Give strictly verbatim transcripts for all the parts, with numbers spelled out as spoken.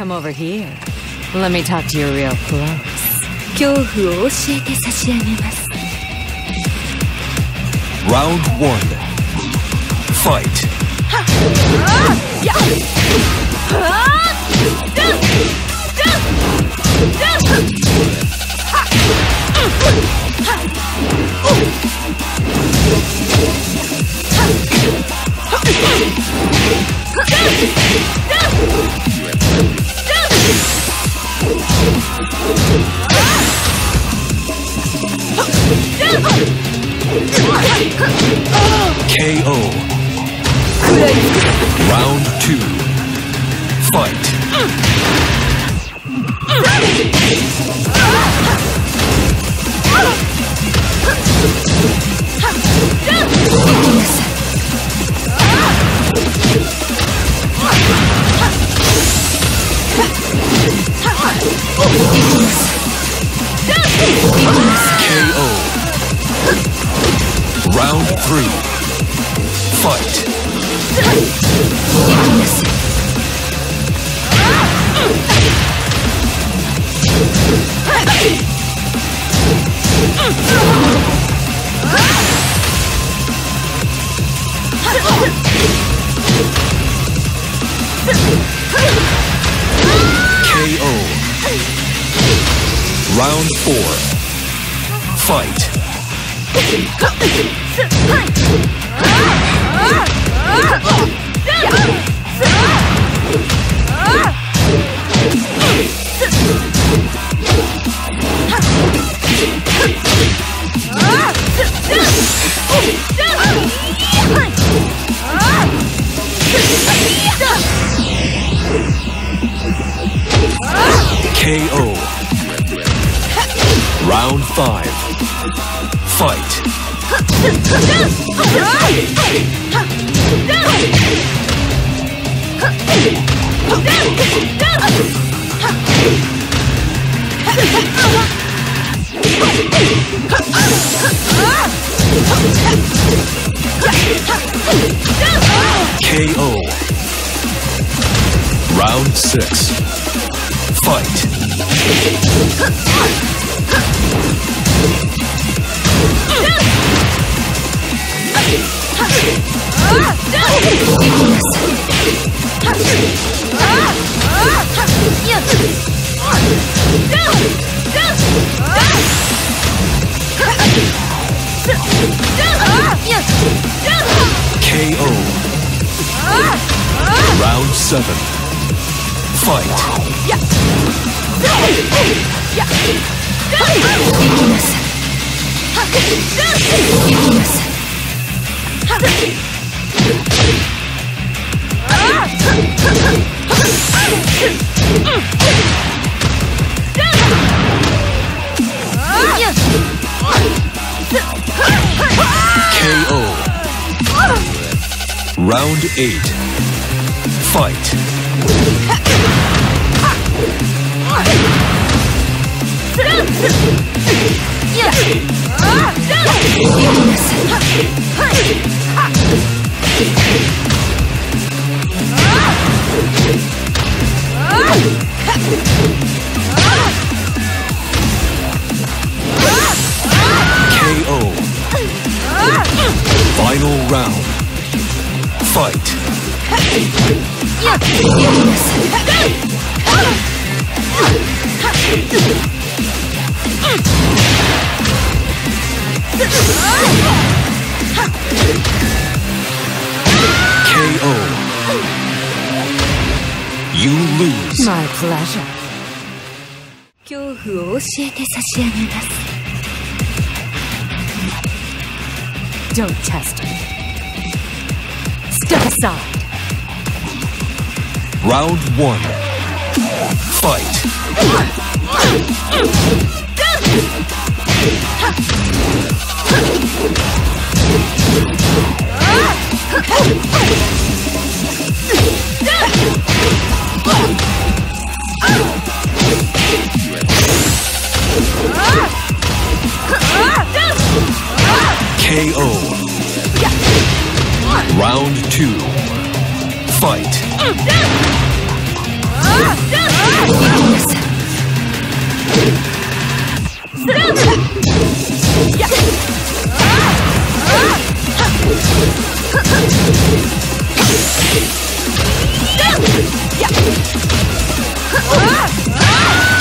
come over here. Let me talk to you real close. Round one. Fight. K O. Round two. Fight. K O. Round three. Fight. K O. Round four. Fight. K O. Round five. Fight. K O. Round six. Fight. K O. Round seven. Fight. K O. Round eight. Fight. K O. Final round. Fight. K O. You lose. My pleasure. Don't test me. Step aside. Round one. Fight. K O. Round two. Fight.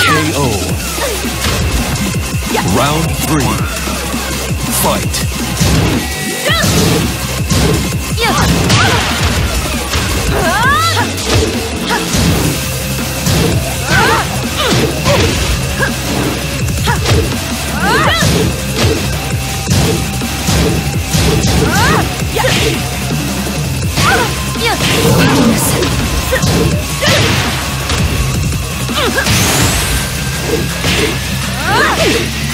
K O. Round three. Fight.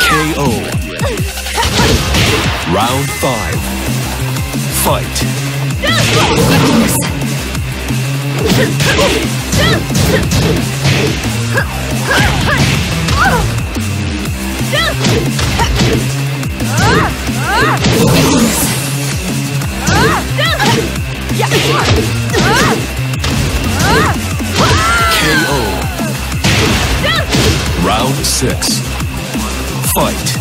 K O. Round five. Fight. K O. Round six. Fight.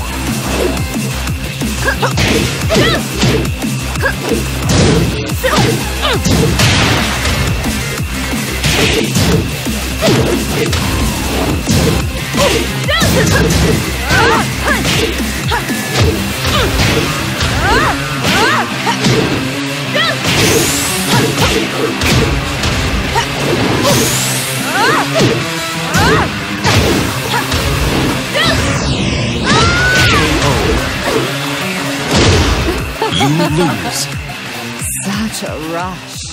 You lose. Such a rush.